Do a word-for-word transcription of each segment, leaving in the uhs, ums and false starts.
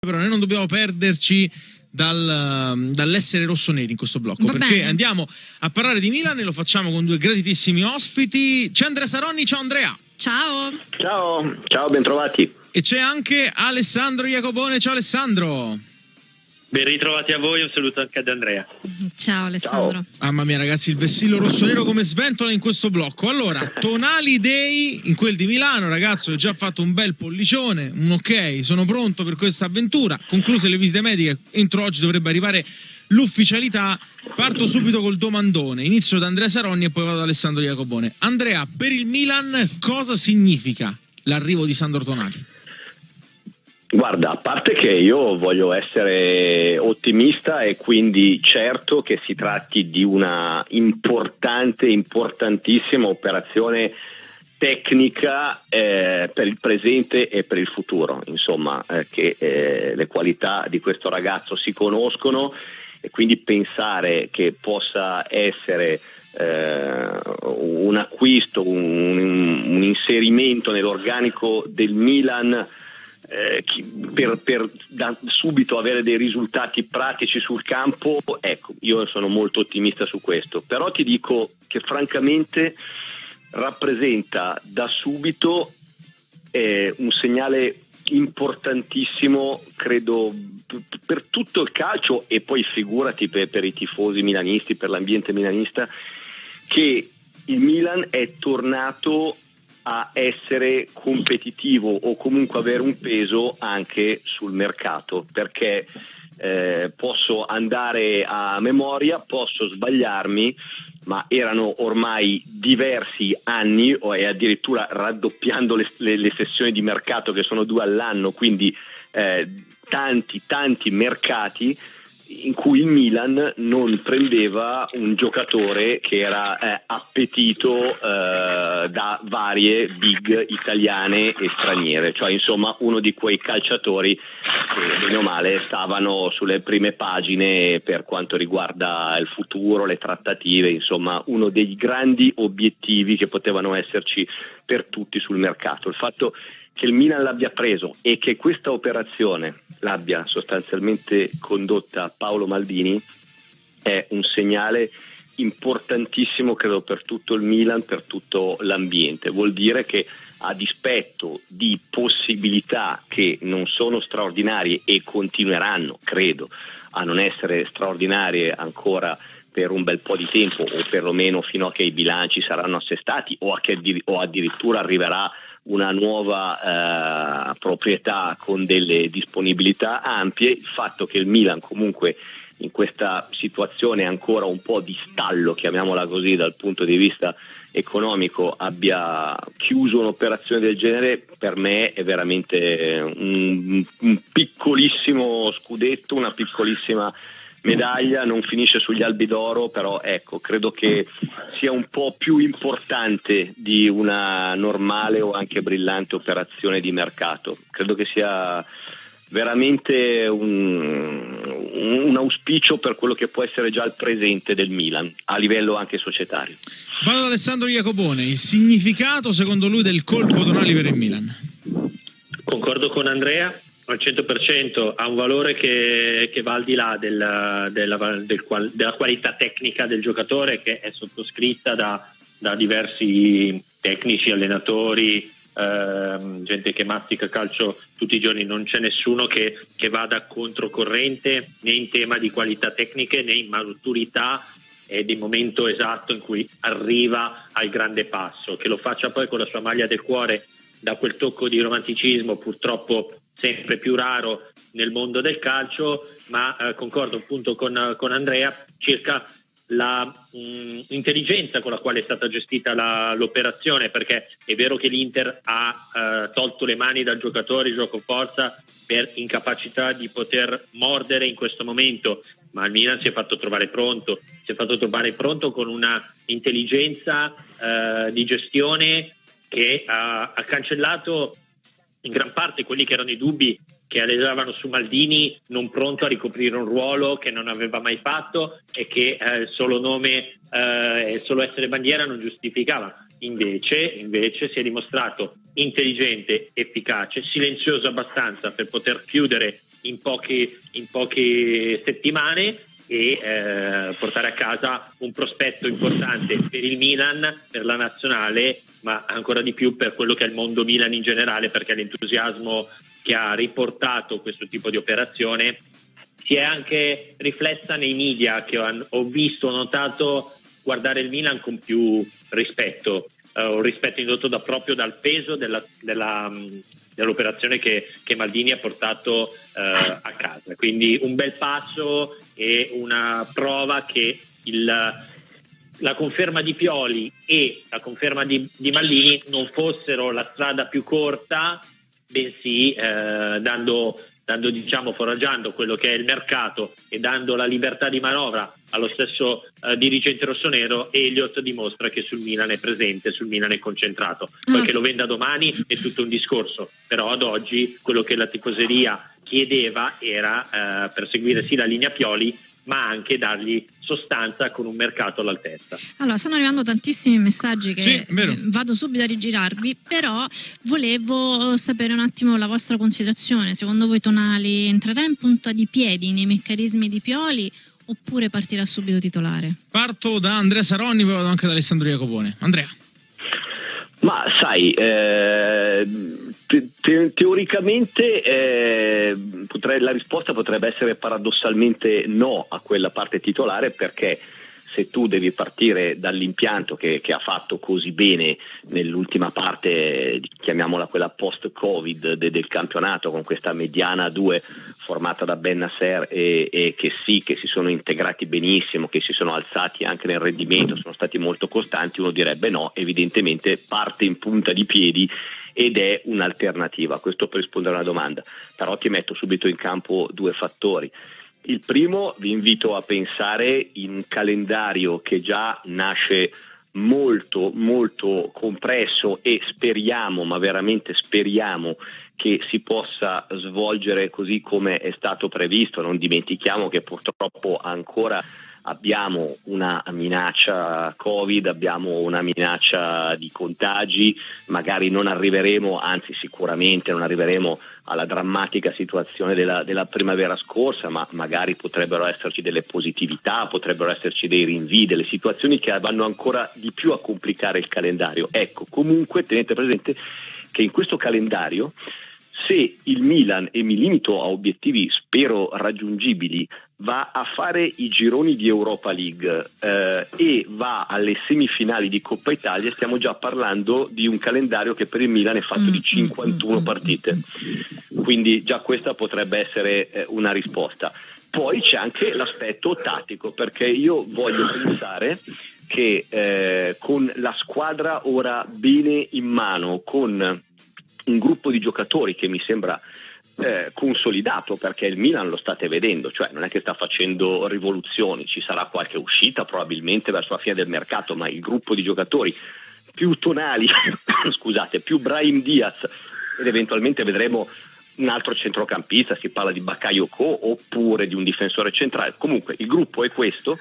Però noi non dobbiamo perderci dal, dall'essere rossoneri in questo blocco. Va perché bene. Andiamo a parlare di Milan e lo facciamo con due graditissimi ospiti. C'è Andrea Saronni, ciao Andrea. Ciao. Ciao, ciao, bentrovati. E c'è anche Alessandro Jacobone, ciao Alessandro. Ben ritrovati a voi, un saluto anche ad Andrea. Ciao Alessandro. Mamma mia ragazzi, il vessillo rossonero come sventola in questo blocco. Allora, Tonali Day in quel di Milano, ragazzo, ho già fatto un bel pollicione, un ok, sono pronto per questa avventura. Concluse le visite mediche, entro oggi dovrebbe arrivare l'ufficialità. Parto subito col domandone, inizio da Andrea Saronni e poi vado ad Alessandro Jacobone. Andrea, per il Milan cosa significa l'arrivo di Sandro Tonali? Guarda, a parte che io voglio essere ottimista e quindi certo che si tratti di una importante, importantissima operazione tecnica eh, per il presente e per il futuro, insomma, eh, che eh, le qualità di questo ragazzo si conoscono e quindi pensare che possa essere eh, un acquisto, un, un inserimento nell'organico del Milan Eh, per, per da subito avere dei risultati pratici sul campo, ecco, io sono molto ottimista su questo, però ti dico che francamente rappresenta da subito eh, un segnale importantissimo, credo, per tutto il calcio e poi figurati per, per i tifosi milanisti, per l'ambiente milanista, che il Milan è tornato a essere competitivo o comunque avere un peso anche sul mercato, perché eh, posso andare a memoria, posso sbagliarmi, ma erano ormai diversi anni o è addirittura raddoppiando le, le, le sessioni di mercato che sono due all'anno, quindi eh, tanti tanti mercati in cui il Milan non prendeva un giocatore che era eh, appetito eh, da varie big italiane e straniere, cioè insomma uno di quei calciatori che bene o male stavano sulle prime pagine per quanto riguarda il futuro, le trattative, insomma uno dei grandi obiettivi che potevano esserci per tutti sul mercato. Il fatto che il Milan l'abbia preso e che questa operazione l'abbia sostanzialmente condotta Paolo Maldini è un segnale importantissimo, credo, per tutto il Milan, per tutto l'ambiente. Vuol dire che a dispetto di possibilità che non sono straordinarie e continueranno, credo, a non essere straordinarie ancora per un bel po' di tempo o perlomeno fino a che i bilanci saranno assestati o, a che addir- o addirittura arriverà una nuova eh, proprietà con delle disponibilità ampie, il fatto che il Milan comunque in questa situazione ancora un po' di stallo, chiamiamola così, dal punto di vista economico abbia chiuso un'operazione del genere, per me è veramente un, un piccolissimo scudetto, una piccolissima medaglia, non finisce sugli albi d'oro, però ecco, credo che sia un po' più importante di una normale o anche brillante operazione di mercato. Credo che sia veramente un, un auspicio per quello che può essere già il presente del Milan a livello anche societario. Vado ad Alessandro Jacobone, il significato secondo lui del colpo Tonali per il Milan. Concordo con Andrea al cento per cento, ha un valore che, che va al di là della, della, del qual, della qualità tecnica del giocatore, che è sottoscritta da, da diversi tecnici, allenatori, ehm, gente che mastica calcio tutti i giorni. Non c'è nessuno che, che vada controcorrente né in tema di qualità tecniche né in maturità e di momento esatto in cui arriva al grande passo. Che lo faccia poi con la sua maglia del cuore, da quel tocco di romanticismo purtroppo sempre più raro nel mondo del calcio, ma eh, concordo appunto con, con Andrea circa la mh, intelligenza con la quale è stata gestita la, l'operazione, perché è vero che l'Inter ha eh, tolto le mani dal giocatore, gioco forza, per incapacità di poter mordere in questo momento, ma il Milan si è fatto trovare pronto, si è fatto trovare pronto con una intelligenza eh, di gestione che ha, ha cancellato in gran parte quelli che erano i dubbi che aleggiavano su Maldini, non pronto a ricoprire un ruolo che non aveva mai fatto e che eh, solo nome e eh, solo essere bandiera non giustificava. Invece, invece si è dimostrato intelligente, efficace, silenzioso abbastanza per poter chiudere in poche, in poche settimane e eh, portare a casa un prospetto importante per il Milan, per la nazionale, ma ancora di più per quello che è il mondo Milan in generale, perché l'entusiasmo che ha riportato questo tipo di operazione si è anche riflessa nei media, che ho visto, ho notato guardare il Milan con più rispetto, eh, un rispetto indotto da, proprio dal peso della, della, dell'operazione che, che Maldini ha portato eh, a casa. Quindi un bel passo e una prova che il, la conferma di Pioli e la conferma di, di Maldini non fossero la strada più corta, bensì eh, dando... dando diciamo foraggiando quello che è il mercato e dando la libertà di manovra allo stesso eh, dirigente rossonero. Elliott dimostra che sul Milan è presente, sul Milan è concentrato. Poi ah, che lo venda domani è tutto un discorso, però ad oggi quello che la tifoseria chiedeva era eh, perseguire sì la linea Pioli, ma anche dargli sostanza con un mercato all'altezza. Allora, stanno arrivando tantissimi messaggi che sì, vado subito a rigirarvi, però volevo sapere un attimo la vostra considerazione. Secondo voi Tonali entrerà in punta di piedi nei meccanismi di Pioli oppure partirà subito titolare? Parto da Andrea Saronni, poi vado anche da Alessandro Jacobone. Andrea. Ma sai, eh, te, te, teoricamente eh, potrei, la risposta potrebbe essere paradossalmente no a quella parte titolare, perché se tu devi partire dall'impianto che, che ha fatto così bene nell'ultima parte, chiamiamola quella post-Covid de, del campionato, con questa mediana due formata da Bennacer e, e che sì, che si sono integrati benissimo, che si sono alzati anche nel rendimento, sono stati molto costanti, uno direbbe no, evidentemente parte in punta di piedi ed è un'alternativa. Questo per rispondere a una domanda, però ti metto subito in campo due fattori. Il primo, vi invito a pensare in un calendario che già nasce molto molto compresso e speriamo, ma veramente speriamo, che si possa svolgere così come è stato previsto. Non dimentichiamo che purtroppo ancora abbiamo una minaccia Covid, abbiamo una minaccia di contagi, magari non arriveremo, anzi sicuramente non arriveremo alla drammatica situazione della, della primavera scorsa, ma magari potrebbero esserci delle positività, potrebbero esserci dei rinvii, delle situazioni che vanno ancora di più a complicare il calendario. Ecco, comunque tenete presente che in questo calendario, se il Milan, e mi limito a obiettivi spero raggiungibili, va a fare i gironi di Europa League eh, e va alle semifinali di Coppa Italia, stiamo già parlando di un calendario che per il Milan è fatto di cinquantuno partite, quindi già questa potrebbe essere eh, una risposta. Poi c'è anche l'aspetto tattico, perché io voglio pensare che eh, con la squadra ora bene in mano, con un gruppo di giocatori che mi sembra eh, consolidato, perché il Milan lo state vedendo, cioè non è che sta facendo rivoluzioni, ci sarà qualche uscita probabilmente verso la fine del mercato, ma il gruppo di giocatori più Tonali, scusate, più Brahim Diaz, ed eventualmente vedremo un altro centrocampista, si parla di Bakayoko oppure di un difensore centrale, comunque il gruppo è questo.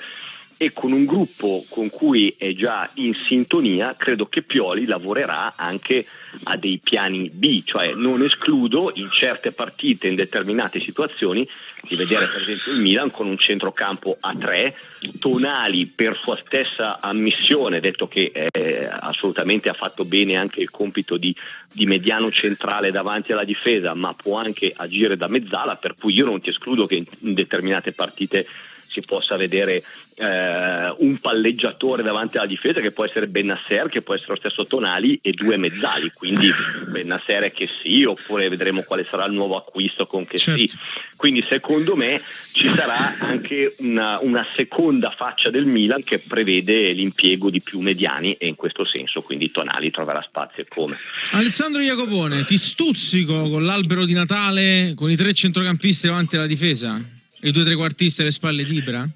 E con un gruppo con cui è già in sintonia, credo che Pioli lavorerà anche a dei piani B, cioè non escludo in certe partite, in determinate situazioni, di vedere per esempio il Milan con un centrocampo a tre, Tonali per sua stessa ammissione, detto che eh, assolutamente ha fatto bene anche il compito di, di mediano centrale davanti alla difesa, ma può anche agire da mezzala, per cui io non ti escludo che in, in determinate partite si possa vedere eh, un palleggiatore davanti alla difesa, che può essere Bennacer, che può essere lo stesso Tonali, e due mezzali, quindi Bennacer è che sì, oppure vedremo quale sarà il nuovo acquisto con che certo. Sì, quindi secondo me ci sarà anche una, una seconda faccia del Milan che prevede l'impiego di più mediani, e in questo senso quindi Tonali troverà spazio e come. Alessandro Jacobone, ti stuzzico con l'albero di Natale con i tre centrocampisti davanti alla difesa, i due trequartisti alle spalle di Ibra?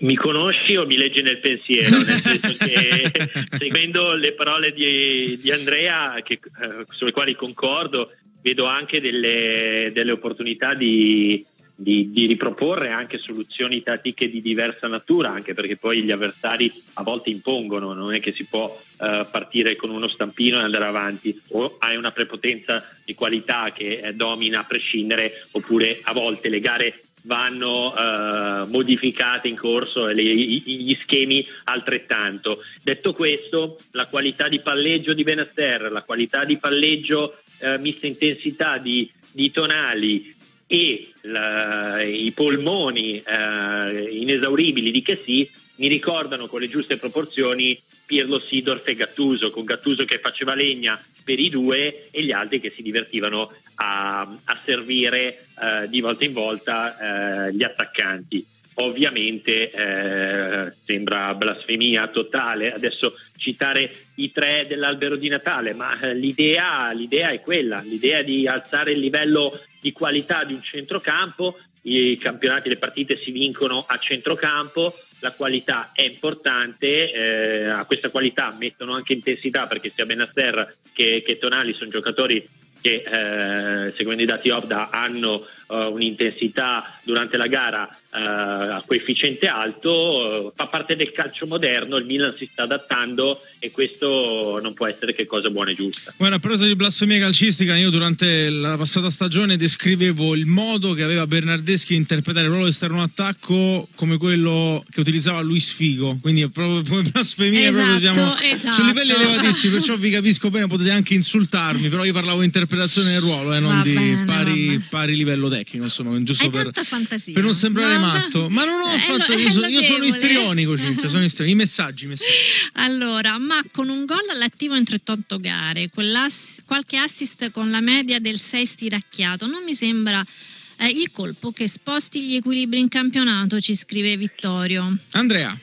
Mi conosci o mi leggi nel pensiero? Nel senso che, seguendo le parole di, di Andrea, che, eh, sulle quali concordo, vedo anche delle, delle opportunità di, di, di riproporre anche soluzioni tattiche di diversa natura, anche perché poi gli avversari a volte impongono, non è che si può eh, partire con uno stampino e andare avanti, o hai una prepotenza di qualità che eh, domina a prescindere, oppure a volte le gare vanno eh, modificate in corso e le, gli schemi altrettanto. Detto questo, la qualità di palleggio di Bennacer, la qualità di palleggio eh, mista intensità di, di Tonali e la, i polmoni eh, inesauribili di Kessi mi ricordano con le giuste proporzioni Pirlo, Seedorf e Gattuso, con Gattuso che faceva legna per i due e gli altri che si divertivano a, a servire eh, di volta in volta eh, gli attaccanti. Ovviamente eh, sembra blasfemia totale adesso citare i tre dell'albero di Natale, ma l'idea, l'idea è quella, l'idea di alzare il livello di qualità di un centrocampo. I campionati, le partite si vincono a centrocampo, la qualità è importante, eh, a questa qualità mettono anche intensità, perché sia Bennacer che, che Tonali sono giocatori che eh, seguendo i dati Obda hanno eh, un'intensità durante la gara eh, a coefficiente alto, eh, fa parte del calcio moderno, il Milan si sta adattando e questo non può essere che cosa buona e giusta. Guarda, a proposito di blasfemia calcistica, io durante la passata stagione descrivevo il modo che aveva Bernardeschi di interpretare il ruolo di esterno attacco come quello che utilizzava Luis Figo, quindi proprio come blasfemia, esatto, proprio siamo esatto. su livelli elevatissimi, perciò vi capisco bene, potete anche insultarmi, però io parlavo di interpretazione del ruolo e eh, non va di bene, pari, pari livello tecnico, insomma, giusto per, per non sembrare no, matto, ma non ho fatto lo, io, sono, io sono istrionico, Cinzia, sono istrionico. I messaggi, i messaggi. Allora, ma con un gol all'attivo in trentotto gare, qualche assist con la media del sei stiracchiato, non mi sembra Eh, il colpo che sposti gli equilibri in campionato, ci scrive Vittorio. Andrea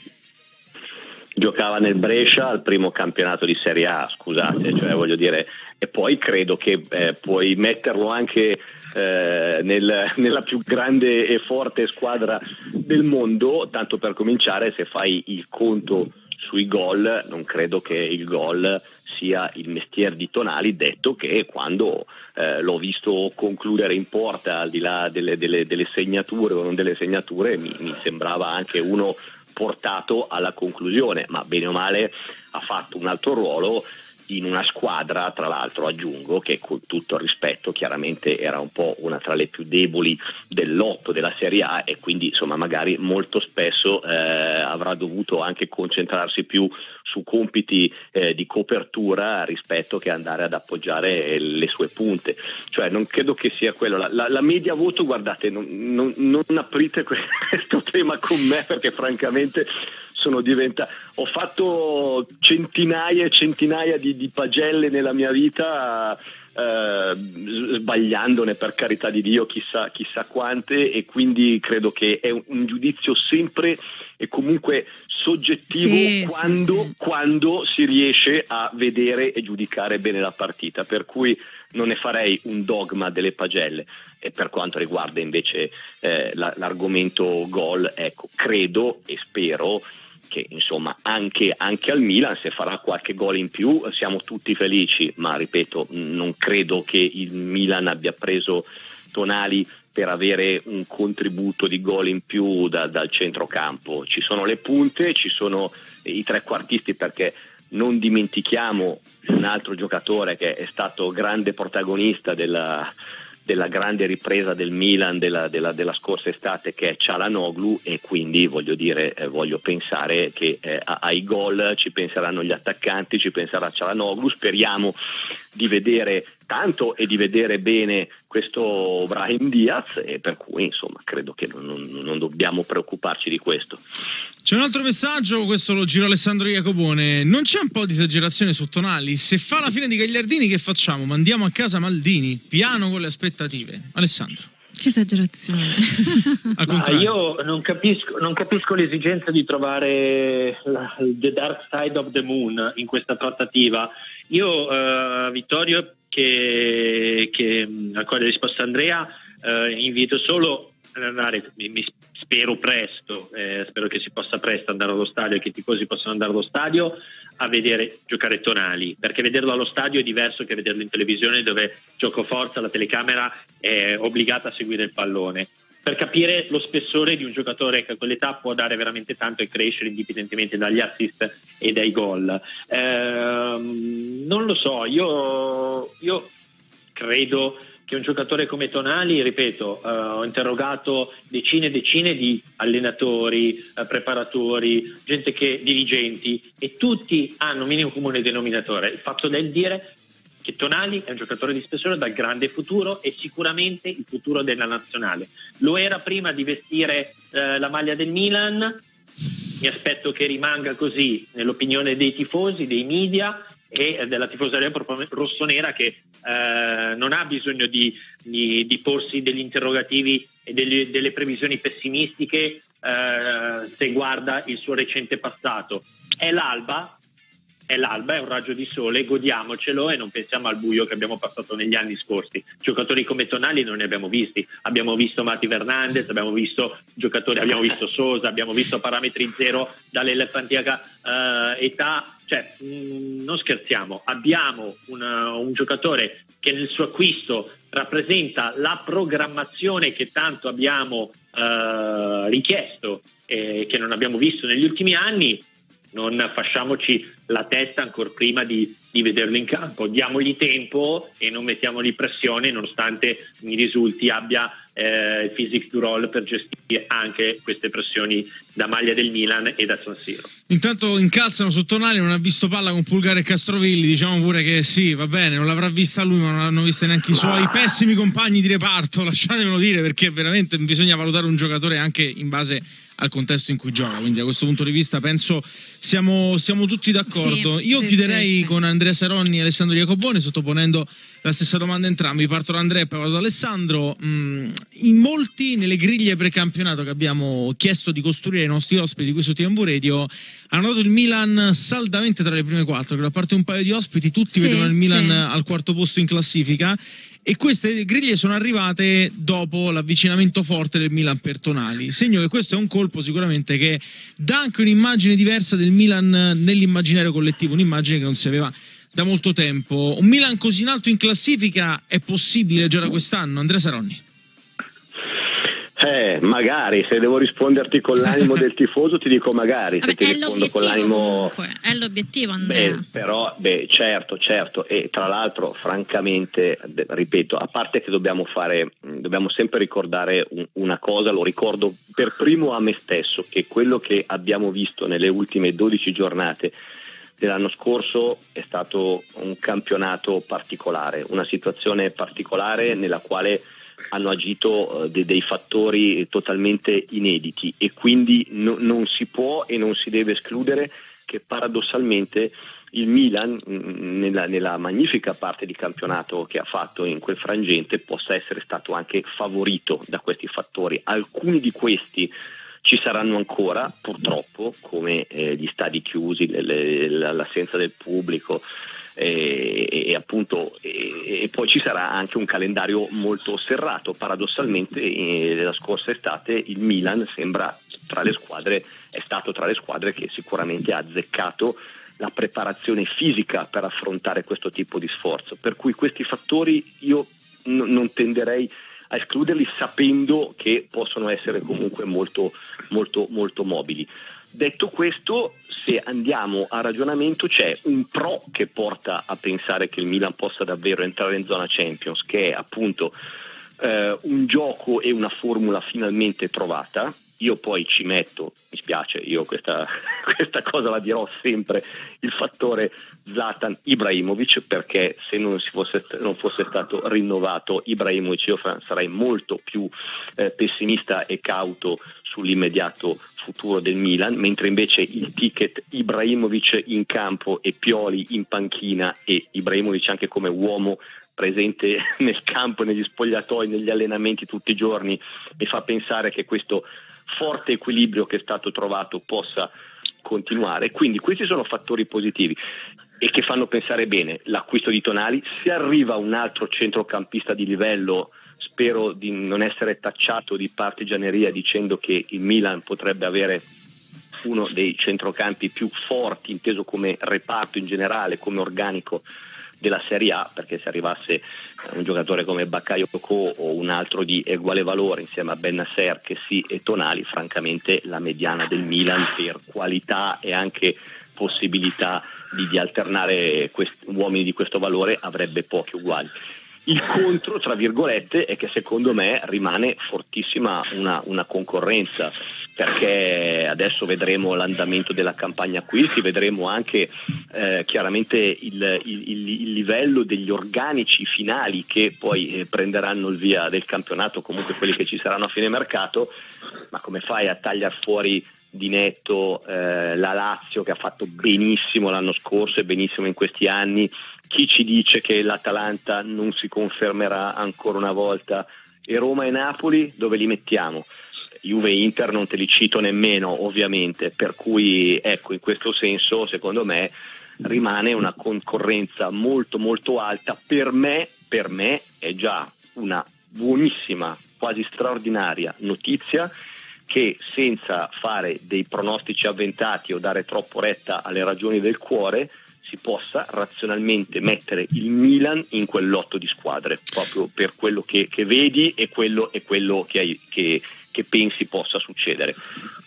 giocava nel Brescia al primo campionato di Serie A, scusate, cioè voglio dire, e poi credo che eh, puoi metterlo anche eh, nel, nella più grande e forte squadra del mondo, tanto per cominciare, se fai il conto sui gol non credo che il gol sia il mestiere di Tonali, detto che quando eh, l'ho visto concludere in porta, al di là delle, delle, delle segnature o non delle segnature, mi, mi sembrava anche uno portato alla conclusione, ma bene o male ha fatto un altro ruolo in una squadra, tra l'altro aggiungo, che con tutto il rispetto chiaramente era un po' una tra le più deboli del lotto della Serie A, e quindi insomma magari molto spesso eh, avrà dovuto anche concentrarsi più su compiti eh, di copertura rispetto che andare ad appoggiare le sue punte, cioè non credo che sia quello la, la, la media voto, guardate, non, non, non aprite questo tema con me perché francamente sono diventa ho fatto centinaia e centinaia di, di pagelle nella mia vita, eh, sbagliandone per carità di Dio chissà, chissà quante, e quindi credo che è un, un giudizio sempre e comunque soggettivo, sì, quando, sì, sì. quando si riesce a vedere e giudicare bene la partita, per cui non ne farei un dogma delle pagelle. E per quanto riguarda invece eh, la, l'argomento gol, ecco, credo e spero che insomma anche, anche al Milan, se farà qualche gol in più, siamo tutti felici, ma ripeto, non credo che il Milan abbia preso Tonali per avere un contributo di gol in più da, dal centrocampo. Ci sono le punte, ci sono i trequartisti, perché non dimentichiamo un altro giocatore che è stato grande protagonista della, della grande ripresa del Milan della, della, della scorsa estate, che è Çalhanoğlu, e quindi voglio dire eh, voglio pensare che eh, ai gol ci penseranno gli attaccanti, ci penserà Çalhanoğlu, speriamo di vedere tanto e di vedere bene questo Brahim Diaz, e per cui insomma credo che non, non, non dobbiamo preoccuparci di questo. C'è un altro messaggio, questo lo giro Alessandro Jacobone: non c'è un po' di esagerazione su Tonali? Se fa la fine di Gagliardini che facciamo? Mandiamo a casa Maldini? Piano con le aspettative. Alessandro, che esagerazione. Ma io non capisco, non capisco l'esigenza di trovare la, the dark side of the moon in questa trattativa. Io, eh, Vittorio, che, che a cui ha risposto Andrea, eh, invito solo ad andare, mi, mi spero presto, eh, spero che si possa presto andare allo stadio e che i tifosi possano andare allo stadio a vedere giocare Tonali, perché vederlo allo stadio è diverso che vederlo in televisione, dove gioco forza, la telecamera è obbligata a seguire il pallone. per capire lo spessore di un giocatore che a quell'età può dare veramente tanto e crescere indipendentemente dagli assist e dai gol. Ehm, non lo so, io, io credo che un giocatore come Tonali, ripeto, eh, ho interrogato decine e decine di allenatori, eh, preparatori, gente che dirigenti, e tutti hanno un minimo comune denominatore, il fatto del dire che Tonali è un giocatore di spessore dal grande futuro e sicuramente il futuro della nazionale. Lo era prima di vestire eh, la maglia del Milan, mi aspetto che rimanga così nell'opinione dei tifosi, dei media e della tifoseria rossonera, che eh, non ha bisogno di, di, di porsi degli interrogativi e delle, delle previsioni pessimistiche eh, se guarda il suo recente passato. È l'alba, è l'alba, è un raggio di sole, godiamocelo e non pensiamo al buio che abbiamo passato negli anni scorsi. Giocatori come Tonali non ne abbiamo visti, abbiamo visto Mati Fernandez, abbiamo visto giocatori, abbiamo visto Sosa, abbiamo visto parametri zero dall'elefantiaca eh, età, cioè mh, non scherziamo, abbiamo una, un giocatore che nel suo acquisto rappresenta la programmazione che tanto abbiamo eh, richiesto e eh, che non abbiamo visto negli ultimi anni. Non facciamoci la testa ancora prima di, di vederlo in campo, diamogli tempo e non mettiamogli pressione, nonostante mi risulti abbia eh, il physique du rôle per gestire anche queste pressioni da maglia del Milan e da San Siro. Intanto incalzano su Tonali, non ha visto palla con Pulgare e Castrovilli, diciamo pure che sì, va bene, non l'avrà vista lui, ma non l'hanno vista neanche i suoi ah. pessimi compagni di reparto, lasciatemelo dire, perché veramente bisogna valutare un giocatore anche in base al contesto in cui gioca, quindi da questo punto di vista penso siamo, siamo tutti d'accordo. Sì, io sì, chiuderei sì, sì. con Andrea Saronni e Alessandro Jacobone, sottoponendo la stessa domanda a entrambi. Parto da Andrea e poi vado da Alessandro. In molti, nelle griglie precampionato che abbiamo chiesto di costruire ai nostri ospiti qui su T M V Radio, hanno dato il Milan saldamente tra le prime quattro, che da parte un paio di ospiti tutti sì, vedono il Milan sì. al quarto posto in classifica. E queste griglie sono arrivate dopo l'avvicinamento forte del Milan per Tonali, segno che questo è un colpo sicuramente che dà anche un'immagine diversa del Milan nell'immaginario collettivo, un'immagine che non si aveva da molto tempo. Un Milan così in alto in classifica è possibile già da quest'anno? Andrea Saronni. Eh, magari, se devo risponderti con l'animo del tifoso ti dico magari. Vabbè, se ti rispondo con l'animo comunque. È l'obiettivo, Andrea. Beh, però, beh, certo, certo. E tra l'altro, francamente, ripeto, a parte che dobbiamo fare, dobbiamo sempre ricordare una cosa, lo ricordo per primo a me stesso, che quello che abbiamo visto nelle ultime dodici giornate dell'anno scorso è stato un campionato particolare, una situazione particolare nella quale hanno agito de- dei fattori totalmente inediti, e quindi no- non si può e non si deve escludere che paradossalmente il Milan mh, nella, nella magnifica parte di campionato che ha fatto in quel frangente possa essere stato anche favorito da questi fattori. Alcuni di questi ci saranno ancora, purtroppo, come eh, gli stadi chiusi, le, le, l'assenza del pubblico, E, e appunto e, e poi ci sarà anche un calendario molto serrato. Paradossalmente eh, la scorsa estate il Milan sembra tra le squadre è stato tra le squadre che sicuramente ha azzeccato la preparazione fisica per affrontare questo tipo di sforzo, per cui questi fattori io n- non tenderei a escluderli, sapendo che possono essere comunque molto molto molto mobili. Detto questo, se andiamo a ragionamento, c'è un pro che porta a pensare che il Milan possa davvero entrare in zona Champions, che è appunto eh, un gioco e una formula finalmente trovata. Io poi ci metto, mi spiace, io questa, questa cosa la dirò sempre, il fattore Zlatan Ibrahimovic, perché se non, si fosse, non fosse stato rinnovato Ibrahimovic io sarei molto più eh, pessimista e cauto sull'immediato futuro del Milan, mentre invece il ticket Ibrahimovic in campo e Pioli in panchina, e Ibrahimovic anche come uomo presente nel campo, negli spogliatoi, negli allenamenti tutti i giorni, mi fa pensare che questo forte equilibrio che è stato trovato possa continuare. Quindi questi sono fattori positivi e che fanno pensare bene. L'acquisto di Tonali, se arriva un altro centrocampista di livello, spero di non essere tacciato di partigianeria dicendo che il Milan potrebbe avere uno dei centrocampi più forti, inteso come reparto in generale, come organico della Serie A, perché se arrivasse un giocatore come Bakayoko o un altro di uguale valore insieme a Bennacer, che sì, e Tonali, francamente la mediana del Milan per qualità e anche possibilità di, di alternare questi uomini di questo valore avrebbe pochi uguali. Il contro, tra virgolette, è che secondo me rimane fortissima una, una concorrenza, perché adesso vedremo l'andamento della campagna acquisti, vedremo anche eh, chiaramente il, il, il livello degli organici finali che poi eh, prenderanno il via del campionato, comunque quelli che ci saranno a fine mercato. Ma come fai a tagliar fuori di netto eh, la Lazio, che ha fatto benissimo l'anno scorso e benissimo in questi anni? Chi ci dice che l'Atalanta non si confermerà ancora una volta? E Roma e Napoli dove li mettiamo? Juve e Inter non te li cito nemmeno, ovviamente, per cui ecco, in questo senso secondo me rimane una concorrenza molto molto alta. Per me, per me è già una buonissima, quasi straordinaria notizia che, senza fare dei pronostici avventati o dare troppo retta alle ragioni del cuore, si possa razionalmente mettere il Milan in quel lotto di squadre, proprio per quello che, che vedi e quello, e quello che, hai, che, che pensi possa succedere.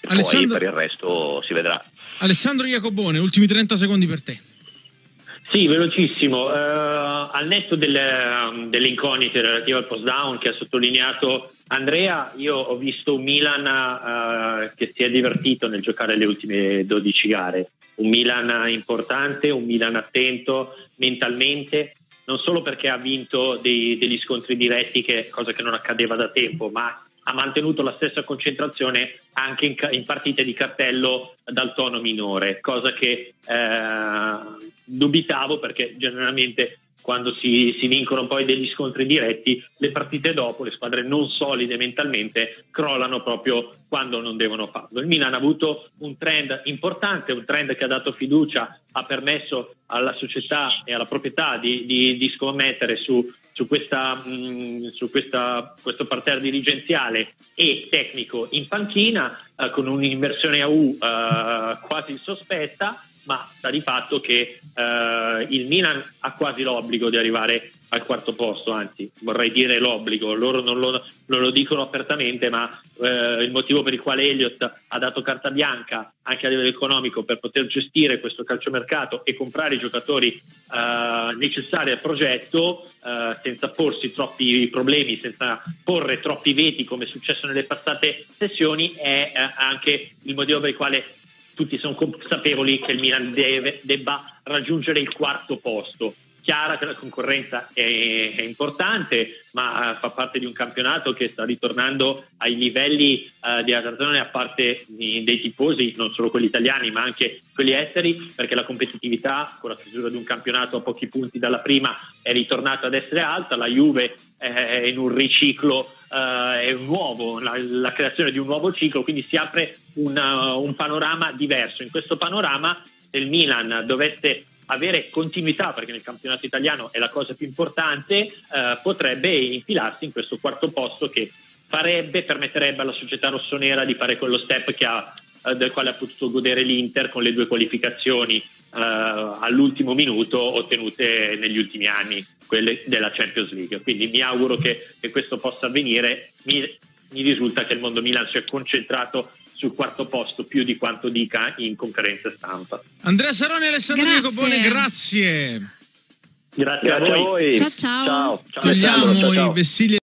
E Alessandro... poi per il resto si vedrà. Alessandro Jacobone, ultimi trenta secondi per te. Sì, velocissimo. Uh, al netto delle, delle incognite relative al post down che ha sottolineato Andrea, io ho visto un Milan uh, che si è divertito nel giocare le ultime dodici gare. Un Milan importante, un Milan attento mentalmente, non solo perché ha vinto dei, degli scontri diretti, che, cosa che non accadeva da tempo, ma ha mantenuto la stessa concentrazione anche in, in partite di cartello dal tono minore, cosa che eh, dubitavo, perché generalmente quando si, si vincono poi degli scontri diretti, le partite dopo, le squadre non solide mentalmente crollano proprio quando non devono farlo. Il Milan ha avuto un trend importante, un trend che ha dato fiducia, ha permesso alla società e alla proprietà di, di, di scommettere su, su, questa, mh, su questa, questo parterre dirigenziale e tecnico in panchina, eh, con un'inversione a U eh, quasi sospetta, ma sta di fatto che eh, il Milan ha quasi l'obbligo di arrivare al quarto posto, anzi vorrei dire l'obbligo, loro non lo, non lo dicono apertamente, ma eh, il motivo per il quale Elliott ha dato carta bianca anche a livello economico per poter gestire questo calciomercato e comprare i giocatori eh, necessari al progetto eh, senza porsi troppi problemi, senza porre troppi veti come è successo nelle passate sessioni, è eh, anche il motivo per il quale tutti sono consapevoli che il Milan deve, debba raggiungere il quarto posto. Chiara che la concorrenza è, è importante, ma fa parte di un campionato che sta ritornando ai livelli eh, di attrazione a parte di, dei tifosi, non solo quelli italiani ma anche quelli esteri, perché la competitività, con la chiusura di un campionato a pochi punti dalla prima, è ritornata ad essere alta. La Juve è in un riciclo eh, è nuovo, la, la creazione di un nuovo ciclo, quindi si apre una, un panorama diverso. In questo panorama, se il Milan dovesse avere continuità, perché nel campionato italiano è la cosa più importante, eh, potrebbe infilarsi in questo quarto posto, che farebbe, permetterebbe alla società rossonera di fare quello step che ha, eh, del quale ha potuto godere l'Inter con le due qualificazioni eh, all'ultimo minuto ottenute negli ultimi anni, quelle della Champions League. Quindi mi auguro che, che questo possa avvenire. Mi, mi risulta che il mondo Milan si è concentrato sul quarto posto più di quanto dica in conferenza stampa. Andrea Saronni e Alessandro Jacobone, grazie. Grazie, grazie a voi. Ciao ciao. Ciao. Ciao. Togliamo ciao, ciao. I vessilli